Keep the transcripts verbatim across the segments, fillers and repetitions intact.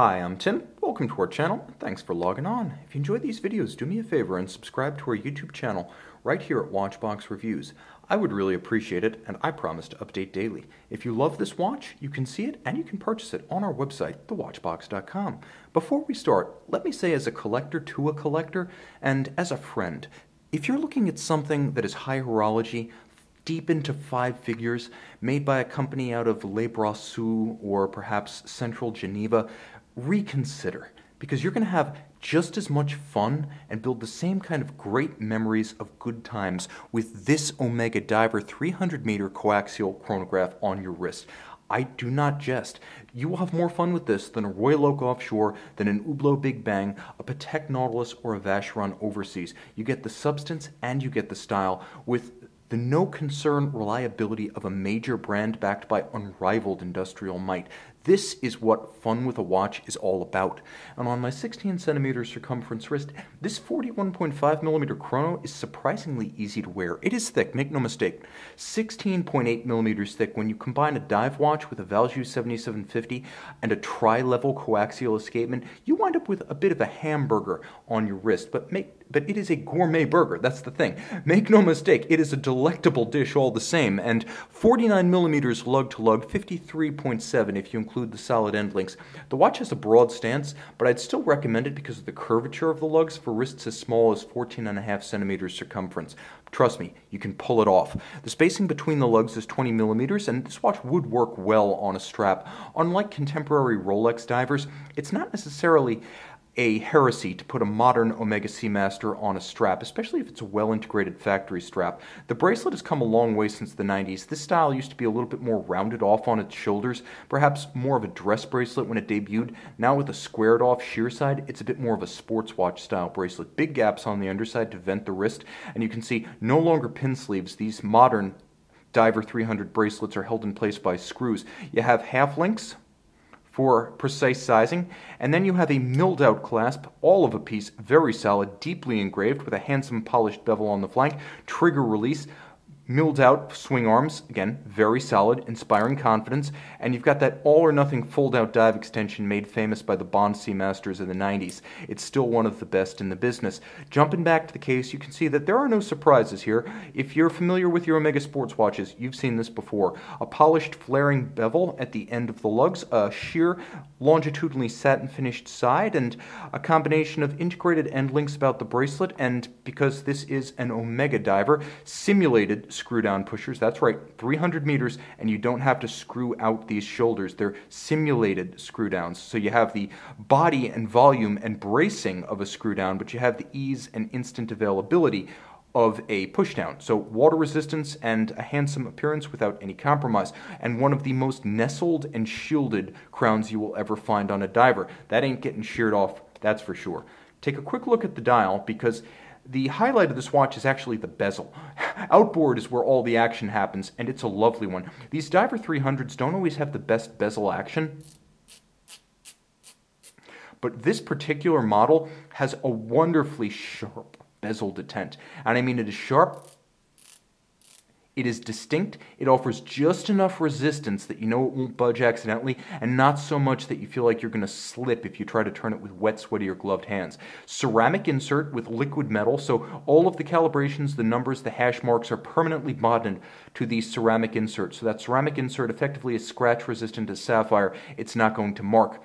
Hi, I'm Tim. Welcome to our channel, and thanks for logging on. If you enjoy these videos, do me a favor and subscribe to our YouTube channel right here at Watchbox Reviews. I would really appreciate it, and I promise to update daily. If you love this watch, you can see it and you can purchase it on our website, the watchbox dot com. Before we start, let me say as a collector to a collector, and as a friend, if you're looking at something that is high horology, deep into five figures, made by a company out of Le Brassus or perhaps central Geneva, reconsider, because you're going to have just as much fun and build the same kind of great memories of good times with this Omega Diver three hundred meter coaxial chronograph on your wrist. I do not jest. You will have more fun with this than a Royal Oak Offshore, than an Hublot Big Bang, a Patek Nautilus, or a Vacheron Overseas. You get the substance and you get the style with the no-concern reliability of a major brand backed by unrivaled industrial might. This is what fun with a watch is all about. And on my sixteen centimeter circumference wrist, this forty-one point five millimeter chrono is surprisingly easy to wear. It is thick, make no mistake. sixteen point eight millimeters thick. When you combine a dive watch with a Valjoux seventy-seven fifty and a tri-level coaxial escapement, you wind up with a bit of a hamburger on your wrist, but make But it is a gourmet burger, that's the thing. Make no mistake, it is a delectable dish all the same, and forty-nine millimeters lug to lug, fifty-three point seven if you include the solid end links. The watch has a broad stance, but I'd still recommend it because of the curvature of the lugs for wrists as small as fourteen point five centimeters circumference. Trust me, you can pull it off. The spacing between the lugs is twenty millimeters, and this watch would work well on a strap. Unlike contemporary Rolex divers, it's not necessarily a heresy to put a modern Omega Seamaster on a strap, especially if it's a well-integrated factory strap. The bracelet has come a long way since the nineties. This style used to be a little bit more rounded off on its shoulders, perhaps more of a dress bracelet when it debuted. Now with a squared-off sheer side, it's a bit more of a sports watch style bracelet. Big gaps on the underside to vent the wrist, and you can see no longer pin sleeves. These modern Diver three hundred bracelets are held in place by screws. You have half links for precise sizing, and then you have a milled out clasp, all of a piece, very solid, deeply engraved with a handsome polished bevel on the flank, trigger release, milled out swing arms, again, very solid, inspiring confidence, and you've got that all or nothing fold out dive extension made famous by the Bond Seamasters in the nineties. It's still one of the best in the business. Jumping back to the case, you can see that there are no surprises here. If you're familiar with your Omega sports watches, you've seen this before. A polished flaring bevel at the end of the lugs, a sheer longitudinally satin finished side, and a combination of integrated end links about the bracelet, and because this is an Omega diver, simulated screw down pushers. That's right, three hundred meters, and you don't have to screw out these shoulders. They're simulated screw downs. So you have the body and volume and bracing of a screw down, but you have the ease and instant availability of a pushdown. So water resistance and a handsome appearance without any compromise, and one of the most nestled and shielded crowns you will ever find on a diver. That ain't getting sheared off, that's for sure. Take a quick look at the dial, because the highlight of this watch is actually the bezel. Outboard is where all the action happens, and it's a lovely one. These Diver three hundreds don't always have the best bezel action, but this particular model has a wonderfully sharp bezel detent. And I mean, it is sharp, it is distinct, it offers just enough resistance that you know it won't budge accidentally, and not so much that you feel like you're going to slip if you try to turn it with wet, sweaty, or gloved hands. Ceramic insert with liquid metal, so all of the calibrations, the numbers, the hash marks are permanently bonded to the ceramic insert. So that ceramic insert effectively is scratch resistant as sapphire. It's not going to mark.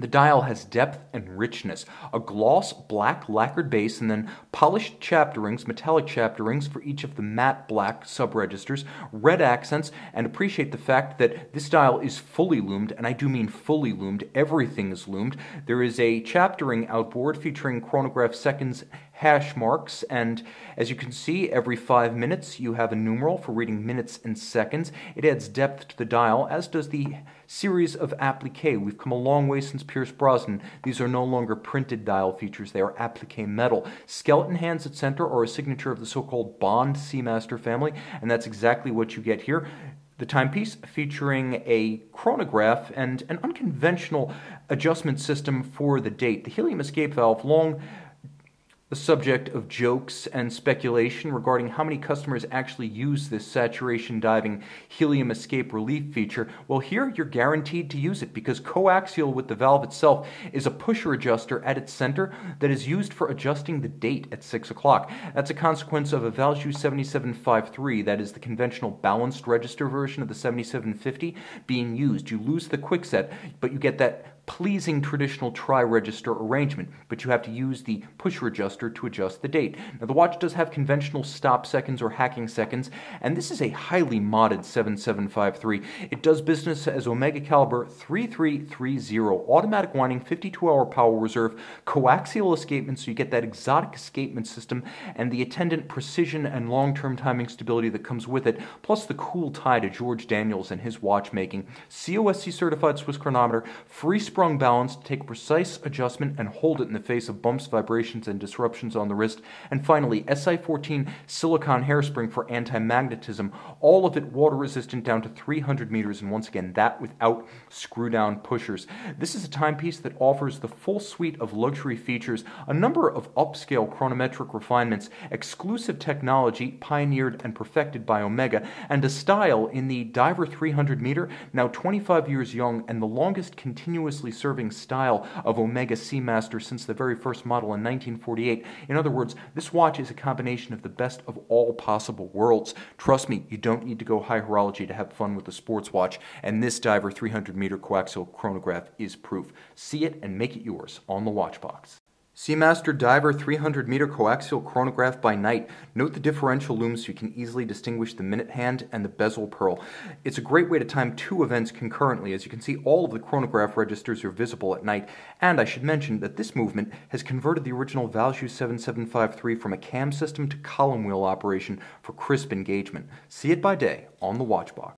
The dial has depth and richness, a gloss black lacquered base, and then polished chapterings, metallic chapterings for each of the matte black sub-registers, red accents, and appreciate the fact that this dial is fully loomed, and I do mean fully loomed, everything is loomed. There is a chaptering outboard featuring chronograph seconds hash marks, and as you can see, every five minutes you have a numeral for reading minutes and seconds. It adds depth to the dial, as does the series of applique. We've come a long way since Pierce Brosnan. These are no longer printed dial features, they are applique metal. Skeleton hands at center are a signature of the so-called Bond Seamaster family, and that's exactly what you get here. The timepiece featuring a chronograph and an unconventional adjustment system for the date. The helium escape valve, long the subject of jokes and speculation regarding how many customers actually use this saturation diving helium escape relief feature. Well, here you're guaranteed to use it because coaxial with the valve itself is a pusher adjuster at its center that is used for adjusting the date at six o'clock. That's a consequence of a Valjoux seventy-seven fifty-three, that is the conventional balanced register version of the seventy-seven fifty, being used. You lose the quickset, but you get that pleasing traditional tri-register arrangement, but you have to use the pusher adjuster to adjust the date. Now the watch does have conventional stop seconds or hacking seconds, and this is a highly modded seventy-seven fifty-three. It does business as Omega Caliber thirty-three thirty, automatic winding, fifty-two hour power reserve, coaxial escapement, so you get that exotic escapement system and the attendant precision and long-term timing stability that comes with it, plus the cool tie to George Daniels and his watchmaking. C O S C certified Swiss chronometer, free strong balance to take precise adjustment and hold it in the face of bumps, vibrations, and disruptions on the wrist. And finally, S I fourteen silicone hairspring for anti-magnetism, all of it water resistant down to three hundred meters, and once again, that without screw down pushers. This is a timepiece that offers the full suite of luxury features, a number of upscale chronometric refinements, exclusive technology pioneered and perfected by Omega, and a style in the Diver three hundred meter, now twenty-five years young, and the longest continuously serving style of Omega Seamaster since the very first model in nineteen forty-eight. In other words, this watch is a combination of the best of all possible worlds. Trust me, you don't need to go high horology to have fun with a sports watch, and this Diver three hundred meter coaxial chronograph is proof. See it and make it yours on the Watchbox. Seamaster Diver three hundred meter coaxial chronograph by night. Note the differential lume so you can easily distinguish the minute hand and the bezel pearl. It's a great way to time two events concurrently. As you can see, all of the chronograph registers are visible at night, and I should mention that this movement has converted the original Valjoux seventy-seven fifty-three from a cam system to column wheel operation for crisp engagement. See it by day on the Watchbox.